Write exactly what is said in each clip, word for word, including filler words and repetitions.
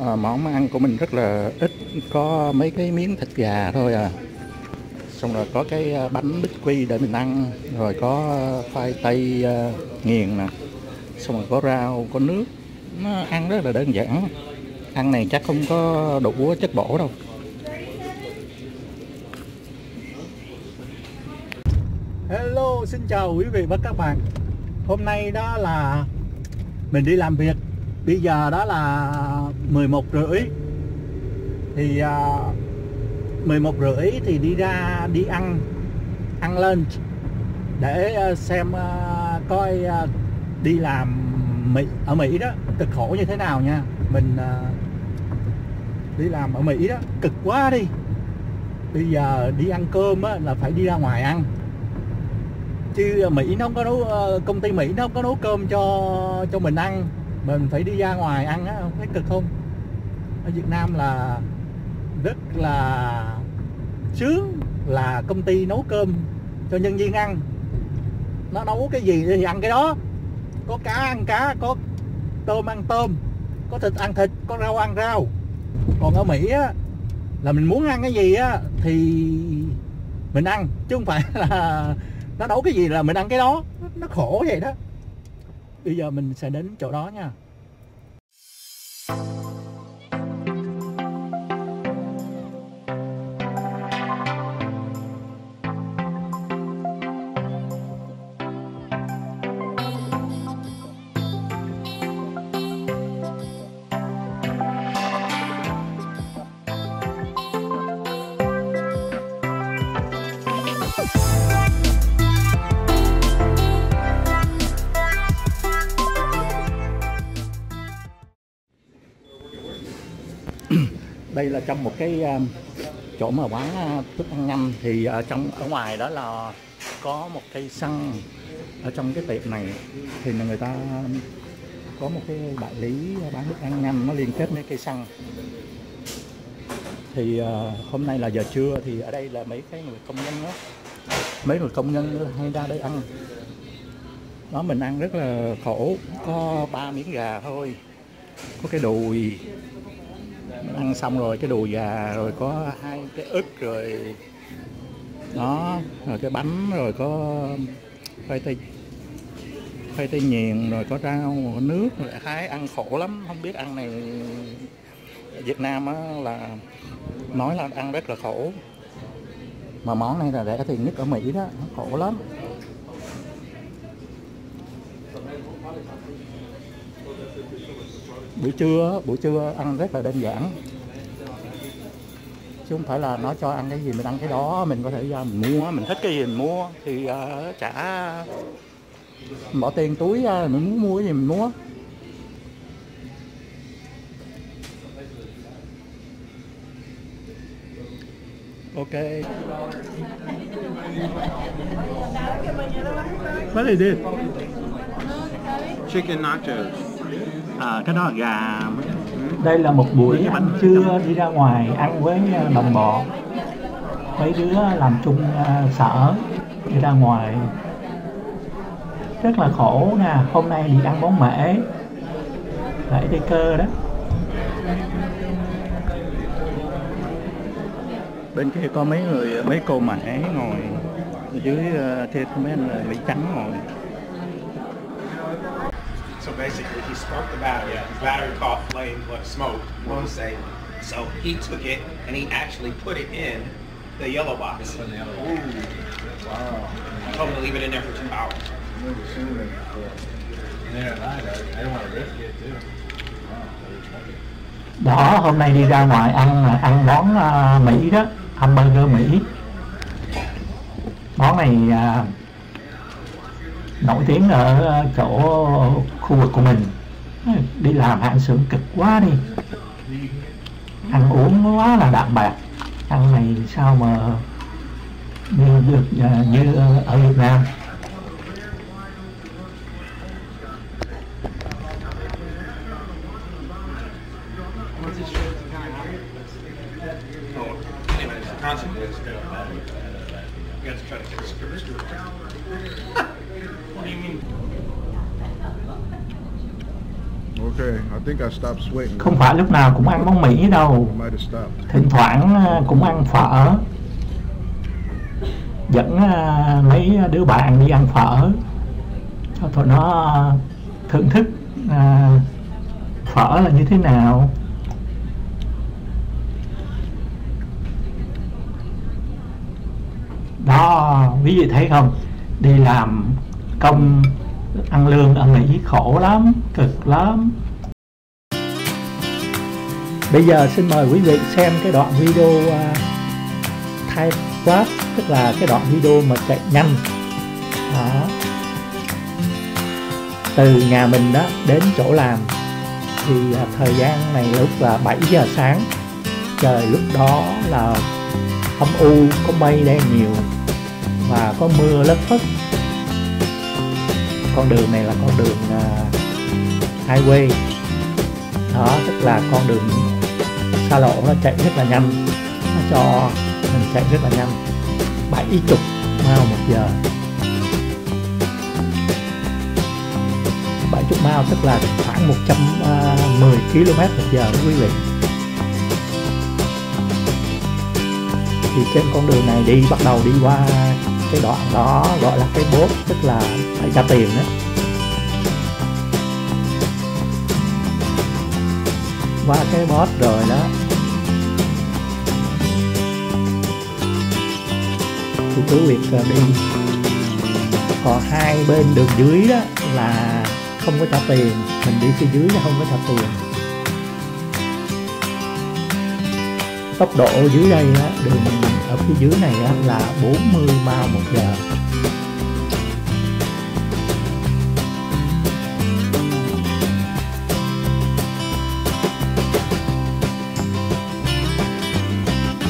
à, món ăn của mình rất là ít, có mấy cái miếng thịt gà thôi à. Xong rồi có cái bánh bích quy để mình ăn, rồi có khoai tây nghiền nè, xong rồi có rau, có nước. Nó ăn rất là đơn giản. Ăn này chắc không có đủ chất bổ đâu. Hello, xin chào quý vị và các bạn. Hôm nay đó là mình đi làm việc. Bây giờ đó là mười một rưỡi. Thì uh, mười một rưỡi thì đi ra đi ăn ăn lunch để uh, xem uh, coi uh, đi làm Mỹ, ở Mỹ đó cực khổ như thế nào nha. Mình uh, đi làm ở Mỹ đó cực quá đi. Bây giờ đi ăn cơm á, là phải đi ra ngoài ăn. Chứ Mỹ nó không có nấu, công ty Mỹ nó không có nấu cơm cho cho mình ăn, mình phải đi ra ngoài ăn á, không thấy cực không? Ở Việt Nam là rất là sướng, là công ty nấu cơm cho nhân viên ăn, nó nấu cái gì thì ăn cái đó, có cá ăn cá, có tôm ăn tôm, có thịt ăn thịt, có rau ăn rau. Còn ở Mỹ á, là mình muốn ăn cái gì á thì mình ăn, chứ không phải là nó nấu cái gì là mình ăn cái đó. Nó khổ vậy đó. Bây giờ mình sẽ đến chỗ đó nha. Đây là trong một cái chỗ mà bán thức ăn nhanh, thì ở trong ở ngoài đó là có một cây xăng. Ở trong cái tiệm này thì người ta có một cái đại lý bán thức ăn nhanh, nó liên kết với cây xăng. Thì hôm nay là giờ trưa, thì ở đây là mấy cái người công nhân đó, mấy người công nhân hay ra đây ăn đó. Mình ăn rất là khổ, có ba miếng gà thôi, có cái đùi. Ăn xong rồi cái đùi gà, rồi có hai cái ức, rồi đó, rồi cái bánh, rồi có khoai tây khoai tây nghiền, rồi có rau, có nước. Lại hái ăn khổ lắm, không biết ăn này. Việt Nam á, là nói là ăn rất là khổ, mà món này là rẻ tiền nhất ở Mỹ đó, nó khổ lắm. Buổi trưa, buổi trưa ăn rất là đơn giản, chứ không phải là nó cho ăn cái gì mình ăn cái đó. Mình có thể ra mình mua, mình thích cái gì mình mua, thì uh, trả bỏ tiền túi ra, mình muốn mua cái gì mình mua. Ok. What is it? Chicken nachos. À, cái đó là gà. Đây là một buổi cái bánh trưa đi ra ngoài ăn với đồng bọn, mấy đứa làm chung sở đi ra ngoài rất là khổ nè. Hôm nay đi ăn món mễ, mễ Tây Cơ đó. Bên kia có mấy người, mấy cô mễ ngồi dưới thịt, mấy anh là Mỹ trắng ngồi. So basically, he smoked the battery. Yeah, the battery caught flame or smoke, you want to say. So he took it and he actually put it in the yellow box. The yellow box. Wow. I told him to leave it in there for two hours. I've never seen that before. There and I, I don't want to risk it too. Wow. Đó, hôm nay đi ra ngoài ăn ăn món uh, Mỹ đó, hamburger Mỹ. Món này. Uh, nổi tiếng ở chỗ khu vực của mình. Đi làm hạng xưởng cực quá đi, ăn uống quá là đạm bạc. Ăn này sao mà như được như ở Việt Nam. Okay, I think I stopped sweating. Không phải lúc nào cũng ăn món Mỹ đâu. Thỉnh thoảng cũng ăn phở. Dẫn mấy đứa bạn đi ăn phở. Cho tụi nó thưởng thức phở là như thế nào. Đó, quý vị thấy không? Đi làm công ăn lương ở Mỹ khổ lắm, cực lắm. Bây giờ xin mời quý vị xem cái đoạn video uh, time lapse, tức là cái đoạn video mà chạy nhanh. Đó. Từ nhà mình đó đến chỗ làm thì uh, thời gian này lúc là bảy giờ sáng. Trời lúc đó là âm u, có mây đen nhiều và có mưa lất phất. Con đường này là con đường uh, highway. Đó, tức là con đường xa lộ, nó chạy rất là nhanh. Nó cho mình chạy rất là nhanh, bảy mươi mile một giờ. Bảy mươi mile tức là khoảng một trăm mười ki lô mét một giờ quý vị. Thì trên con đường này đi, bắt đầu đi qua cái đoạn đó gọi là cái bốt, tức là phải trả tiền đó. Qua cái bốt rồi đó thì cứ việc đi. Còn hai bên đường dưới đó là không có trả tiền, mình đi phía dưới là không có trả tiền. Tốc độ dưới đây đó, đường ở phía dưới này đó là bốn mươi mile một giờ.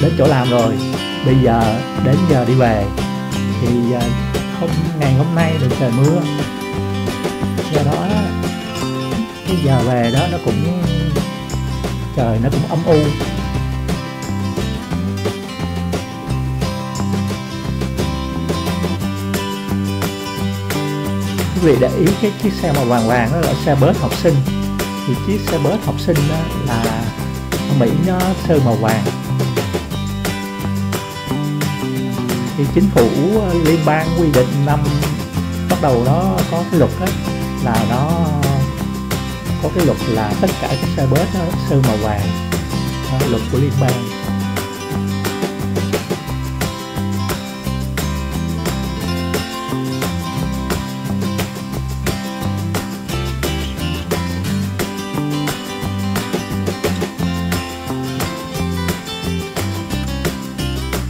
Đến chỗ làm rồi, bây giờ đến giờ đi về thì không, ngày hôm nay là trời mưa, do đó cái giờ về đó nó cũng trời nó cũng âm u. Quý vị để ý cái chiếc xe màu vàng vàng đó là xe bus học sinh. Thì chiếc xe bus học sinh đó là Mỹ nó sơn màu vàng. Thì chính phủ liên bang quy định năm, bắt đầu nó có cái luật đó, là nó có cái luật là tất cả các xe bus nó sơn màu vàng. Đó, luật của liên bang.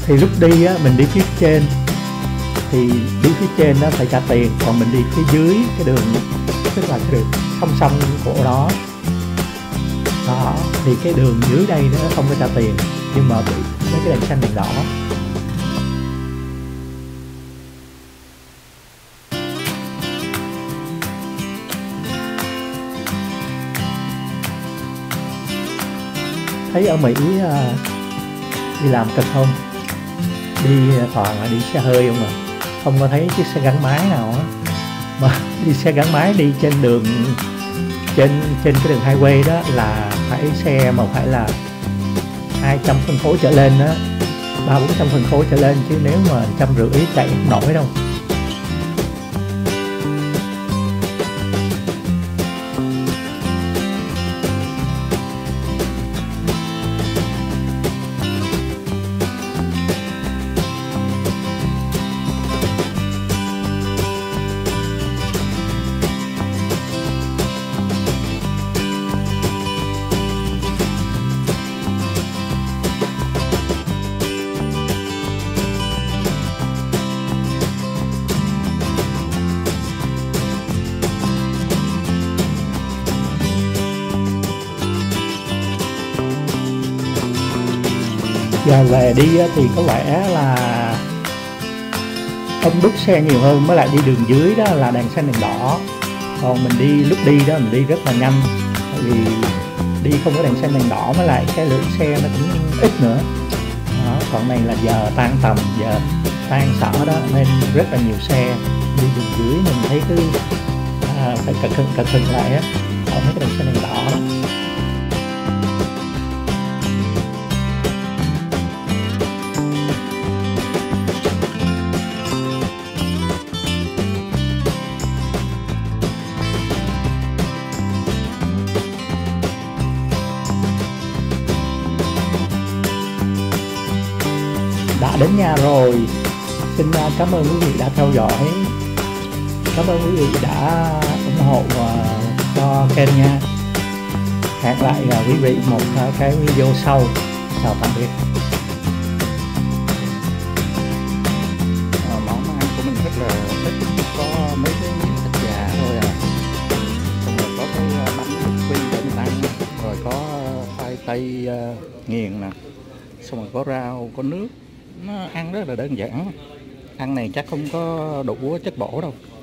Thì lúc đi á, mình đi phía trên thì đi phía trên nó phải trả tiền, còn mình đi phía dưới cái đường, tức là cái đường song song của đó. Đó, thì cái đường dưới đây nó không có trả tiền, nhưng mà bị mấy cái đèn xanh đèn đỏ. Thấy ở Mỹ đi làm cực không? Đi toàn là đi xe hơi không à, không có thấy chiếc xe gắn máy nào á. Mà đi xe gắn máy đi trên đường, trên trên cái đường highway đó là phải xe mà phải là hai trăm phân khối trở lên đó, ba bốn trăm phân khối trở lên, chứ nếu mà trăm rưỡi chạy không nổi đâu. Giờ về đi thì có vẻ là ông đúc xe nhiều hơn, mới lại đi đường dưới đó là đèn xanh đèn đỏ. Còn mình đi lúc đi đó mình đi rất là nhanh, tại vì đi không có đèn xanh đèn đỏ mới lại cái lượng xe nó cũng ít nữa. Đó, còn này là giờ tan tầm, giờ tan sở đó nên rất là nhiều xe. Đi đường dưới mình thấy cứ à, phải cẩn thận cẩn thận lại á. còn mấy cái đường này đỏ lắm. Đã đến nhà rồi. Xin cảm ơn quý vị đã theo dõi. Cảm ơn quý vị đã ủng hộ cho kênh nha. Hẹn lại là quý vị một cái video sau. Chào tạm biệt. Món ăn của mình rất là ít, có mấy cái thịt gà thôi à. Rồi có cái bánh quy để mình ăn, rồi có khoai tây nghiền nè. Xong rồi có rau, có nước. Nó ăn rất là đơn giản. Ăn này chắc không có đủ chất bổ đâu.